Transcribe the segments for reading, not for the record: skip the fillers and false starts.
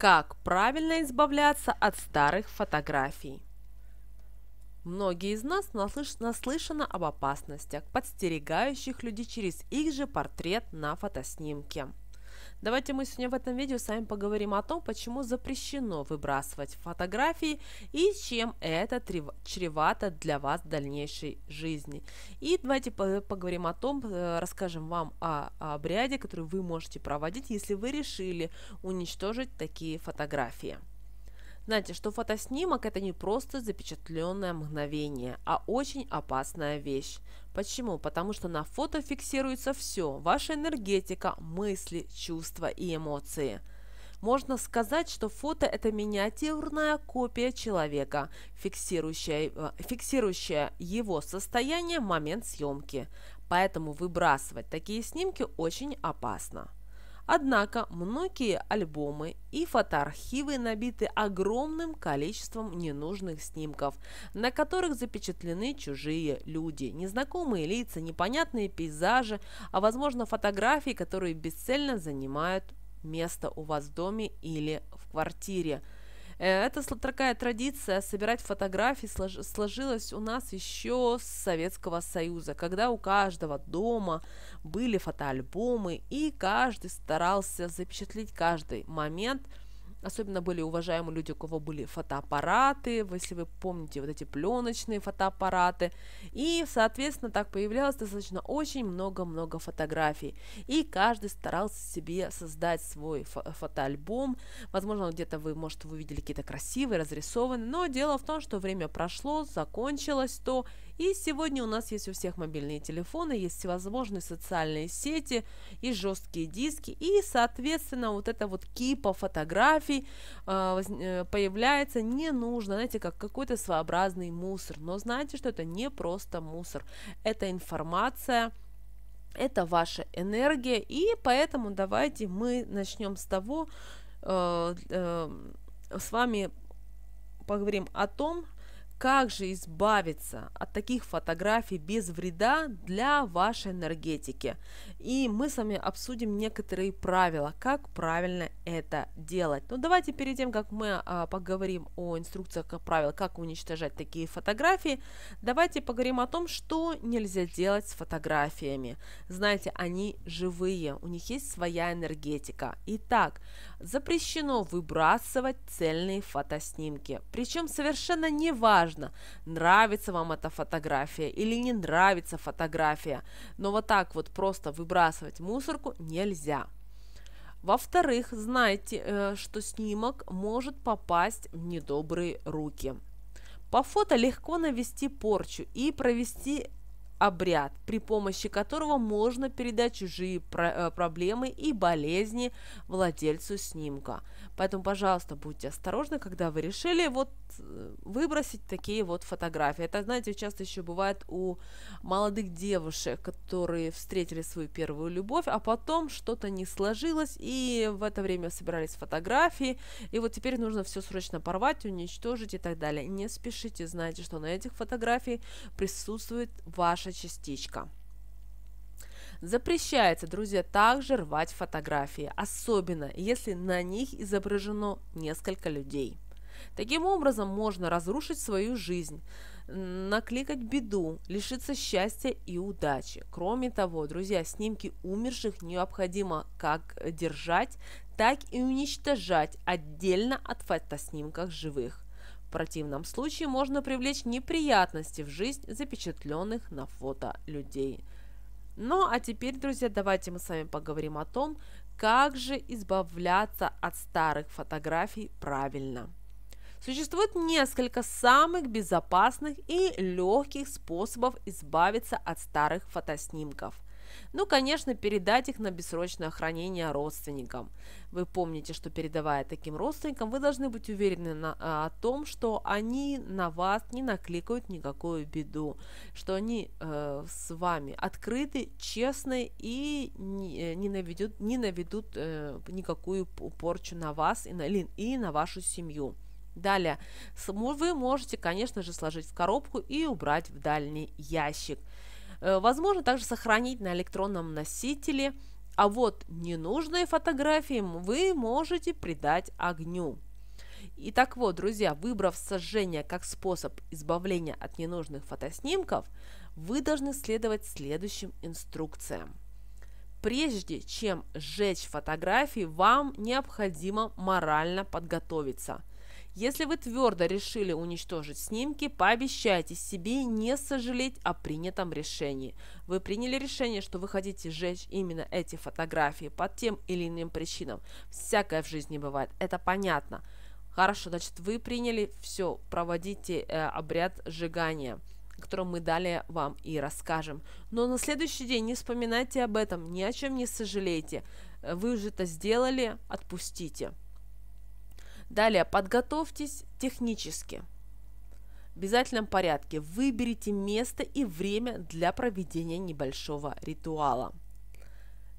Как правильно избавляться от старых фотографий? Многие из нас наслышаны об опасностях, подстерегающих людей через их же портрет на фотоснимке. Давайте мы сегодня в этом видео с вами поговорим о том, почему запрещено выбрасывать фотографии и чем это чревато для вас в дальнейшей жизни. И давайте поговорим о том, расскажем вам о обряде, который вы можете проводить, если вы решили уничтожить такие фотографии. Знаете, что фотоснимок – это не просто запечатленное мгновение, а очень опасная вещь. Почему? Потому что на фото фиксируется все – ваша энергетика, мысли, чувства и эмоции. Можно сказать, что фото – это миниатюрная копия человека, фиксирующая его состояние в момент съемки. Поэтому выбрасывать такие снимки очень опасно. Однако многие альбомы и фотоархивы набиты огромным количеством ненужных снимков, на которых запечатлены чужие люди, незнакомые лица, непонятные пейзажи, а возможно фотографии, которые бесцельно занимают место у вас в доме или в квартире. Эта такая традиция собирать фотографии сложилась у нас еще с Советского Союза, когда у каждого дома были фотоальбомы, и каждый старался запечатлеть каждый момент. Особенно были уважаемые люди, у кого были фотоаппараты, если вы помните, вот эти пленочные фотоаппараты. И, соответственно, так появлялось достаточно очень много-много фотографий. И каждый старался себе создать свой фотоальбом. Возможно, где-то вы, может, вы видели какие-то красивые, разрисованные. Но дело в том, что время прошло, закончилось то. И сегодня у нас есть у всех мобильные телефоны, есть всевозможные социальные сети и жесткие диски. И, соответственно, вот эта вот кипа фотографий появляется не нужно, знаете, как какой-то своеобразный мусор. Но знаете, что это не просто мусор, это информация. Это ваша энергия, и поэтому давайте мы начнем с того, с вами поговорим о том, как же избавиться от таких фотографий без вреда для вашей энергетики. И мы с вами обсудим некоторые правила, как правильно это делать. Но давайте перед тем, как мы поговорим о инструкциях правил, как уничтожать такие фотографии, давайте поговорим о том, что нельзя делать с фотографиями. Знаете, они живые, у них есть своя энергетика. Итак, запрещено выбрасывать цельные фотоснимки. Причем совершенно не важно, нравится вам эта фотография или не нравится фотография, но вот так вот просто выбрасывать мусорку нельзя. Во-вторых, знайте, что снимок может попасть в недобрые руки. По фото легко навести порчу и провести обряд, при помощи которого можно передать чужие проблемы и болезни владельцу снимка. Поэтому, пожалуйста, будьте осторожны, когда вы решили вот выбросить такие вот фотографии. Это, знаете, часто еще бывает у молодых девушек, которые встретили свою первую любовь, а потом что-то не сложилось, и в это время собирались фотографии, и вот теперь нужно все срочно порвать, уничтожить и так далее. Не спешите, знайте, что на этих фотографиях присутствует ваша частичка. Запрещается, друзья, также рвать фотографии, особенно если на них изображено несколько людей. Таким образом можно разрушить свою жизнь, накликать беду, лишиться счастья и удачи. Кроме того, друзья, снимки умерших необходимо как держать, так и уничтожать отдельно от фотоснимков живых. В противном случае можно привлечь неприятности в жизнь запечатленных на фото людей. Ну а теперь, друзья, давайте мы с вами поговорим о том, как же избавляться от старых фотографий правильно. Существует несколько самых безопасных и легких способов избавиться от старых фотоснимков. Ну, конечно, передать их на бессрочное хранение родственникам. Вы помните, что передавая таким родственникам, вы должны быть уверены о том, что они на вас не накликают никакую беду, что они с вами открыты, честны и не наведут никакую порчу на вас и на вашу семью. Далее, вы можете, конечно же, сложить в коробку и убрать в дальний ящик. Возможно также сохранить на электронном носителе, а вот ненужные фотографии вы можете придать огню. И так вот, друзья, выбрав сожжение как способ избавления от ненужных фотоснимков, вы должны следовать следующим инструкциям. Прежде чем сжечь фотографии, вам необходимо морально подготовиться. Если вы твердо решили уничтожить снимки, пообещайте себе не сожалеть о принятом решении. Вы приняли решение, что вы хотите сжечь именно эти фотографии по тем или иным причинам. Всякое в жизни бывает, это понятно. Хорошо, значит, вы приняли, все, проводите обряд сжигания, о котором мы далее вам и расскажем. Но на следующий день не вспоминайте об этом, ни о чем не сожалейте. Вы уже это сделали, отпустите. Далее, подготовьтесь технически. В обязательном порядке выберите место и время для проведения небольшого ритуала.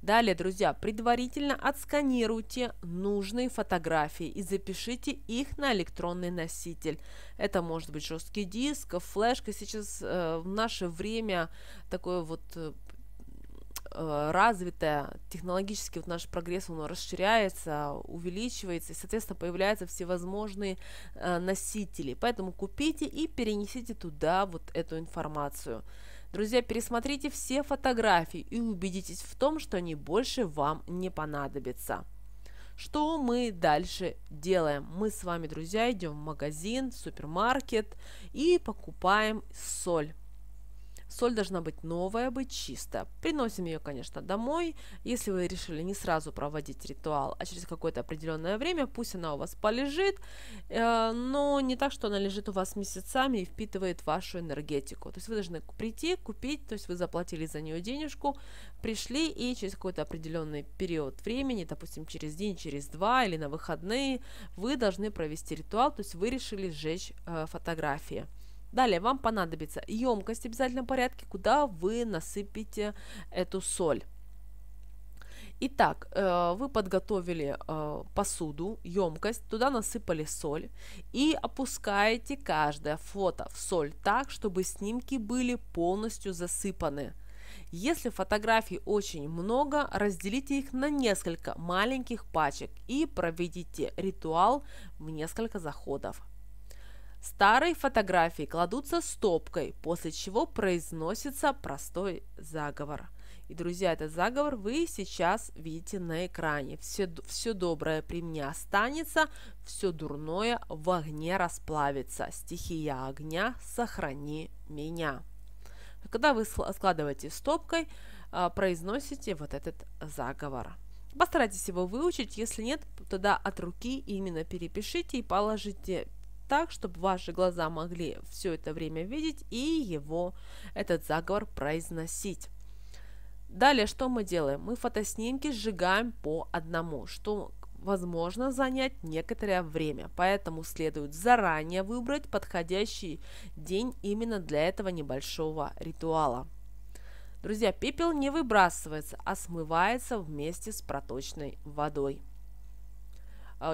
Далее, друзья, предварительно отсканируйте нужные фотографии и запишите их на электронный носитель. Это может быть жесткий диск, флешка. Сейчас в наше время такое вот развитое, технологически вот наш прогресс, он расширяется, увеличивается, и, соответственно, появляются всевозможные носители. Поэтому купите и перенесите туда вот эту информацию. Друзья, пересмотрите все фотографии и убедитесь в том, что они больше вам не понадобятся. Что мы дальше делаем? Мы с вами, друзья, идем в магазин, в супермаркет и покупаем соль. Соль должна быть новая, быть чистая. Приносим ее, конечно, домой. Если вы решили не сразу проводить ритуал, а через какое-то определенное время, пусть она у вас полежит, но не так, что она лежит у вас месяцами и впитывает вашу энергетику. То есть вы должны прийти, купить, то есть вы заплатили за нее денежку, пришли и через какой-то определенный период времени, допустим, через день, через два или на выходные, вы должны провести ритуал, то есть вы решили сжечь фотографии. Далее вам понадобится емкость в обязательном порядке, куда вы насыпите эту соль. Итак, вы подготовили посуду, емкость, туда насыпали соль и опускаете каждое фото в соль так, чтобы снимки были полностью засыпаны. Если фотографий очень много, разделите их на несколько маленьких пачек и проведите ритуал в несколько заходов. Старые фотографии кладутся стопкой, после чего произносится простой заговор. И, друзья, этот заговор вы сейчас видите на экране. Все доброе при мне останется, все дурное в огне расплавится. Стихия огня, сохрани меня. Когда вы складываете стопкой, произносите вот этот заговор. Постарайтесь его выучить, если нет, тогда от руки именно перепишите и положите так, чтобы ваши глаза могли все это время видеть и этот заговор произносить. Далее, что мы делаем? Мы фотоснимки сжигаем по одному, что возможно занять некоторое время, поэтому следует заранее выбрать подходящий день именно для этого небольшого ритуала. Друзья, пепел не выбрасывается, а смывается вместе с проточной водой.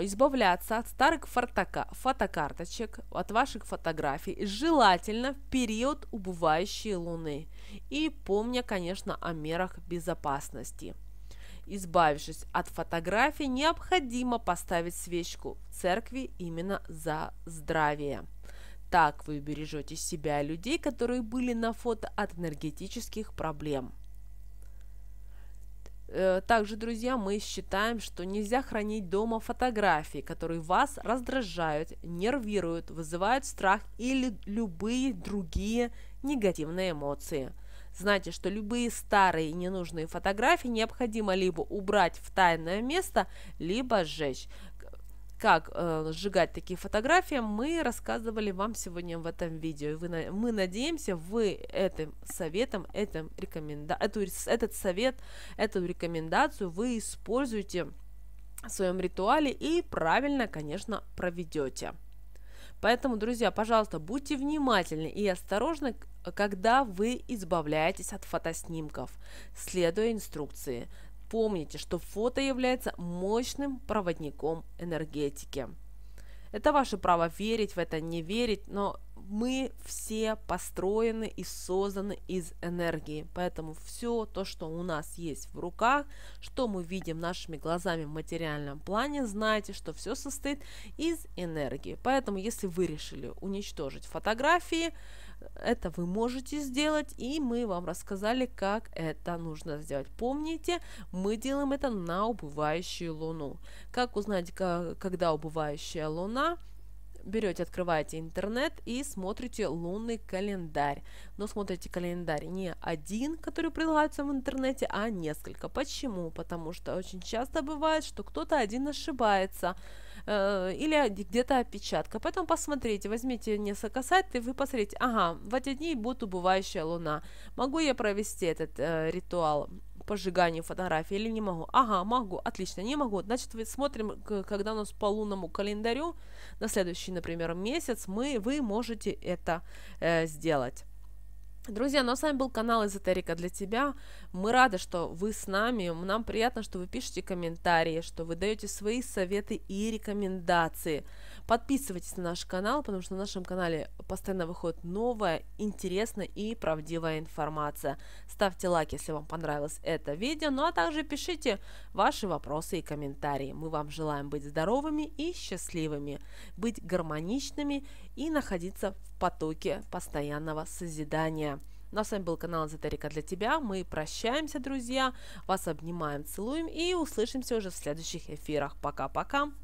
Избавляться от старых фотокарточек, от ваших фотографий, желательно в период убывающей луны. И помня, конечно, о мерах безопасности. Избавившись от фотографий, необходимо поставить свечку в церкви именно за здравие. Так вы бережете себя и людей, которые были на фото, от энергетических проблем. Также, друзья, мы считаем, что нельзя хранить дома фотографии, которые вас раздражают, нервируют, вызывают страх или любые другие негативные эмоции. Знайте, что любые старые ненужные фотографии необходимо либо убрать в тайное место, либо сжечь. Как сжигать такие фотографии, мы рассказывали вам сегодня в этом видео. Мы надеемся, вы этим советом, эту рекомендацию вы используете в своем ритуале и правильно, конечно, проведете. Поэтому, друзья, пожалуйста, будьте внимательны и осторожны, когда вы избавляетесь от фотоснимков, следуя инструкции. Помните, что фото является мощным проводником энергетики. Это ваше право верить в это, не верить, но мы все построены и созданы из энергии, поэтому все то, что у нас есть в руках, что мы видим нашими глазами в материальном плане, знайте, что все состоит из энергии. Поэтому если вы решили уничтожить фотографии, это вы можете сделать, и мы вам рассказали, как это нужно сделать. Помните, мы делаем это на убывающую луну. Как узнать, когда убывающая луна? Берете, открываете интернет и смотрите лунный календарь. Но смотрите календарь не один, который предлагается в интернете, а несколько. Почему? Потому что очень часто бывает, что кто-то один ошибается или где-то опечатка. Поэтому посмотрите, возьмите несколько сайтов и вы посмотрите, ага, в эти дни будет убывающая луна. Могу я провести этот ритуал пожиганию фотографии или не могу? Ага, могу, отлично, не могу. Значит, смотрим, когда у нас по лунному календарю, на следующий, например, месяц, вы можете это сделать. Друзья, ну а с вами был канал Эзотерика для тебя. Мы рады, что вы с нами. Нам приятно, что вы пишете комментарии, что вы даете свои советы и рекомендации. Подписывайтесь на наш канал, потому что на нашем канале постоянно выходит новая, интересная и правдивая информация. Ставьте лайк, если вам понравилось это видео, ну а также пишите ваши вопросы и комментарии. Мы вам желаем быть здоровыми и счастливыми, быть гармоничными и находиться в потоке постоянного созидания. Ну а с вами был канал Эзотерика для тебя. Мы прощаемся, друзья. Вас обнимаем, целуем и услышимся уже в следующих эфирах. Пока-пока!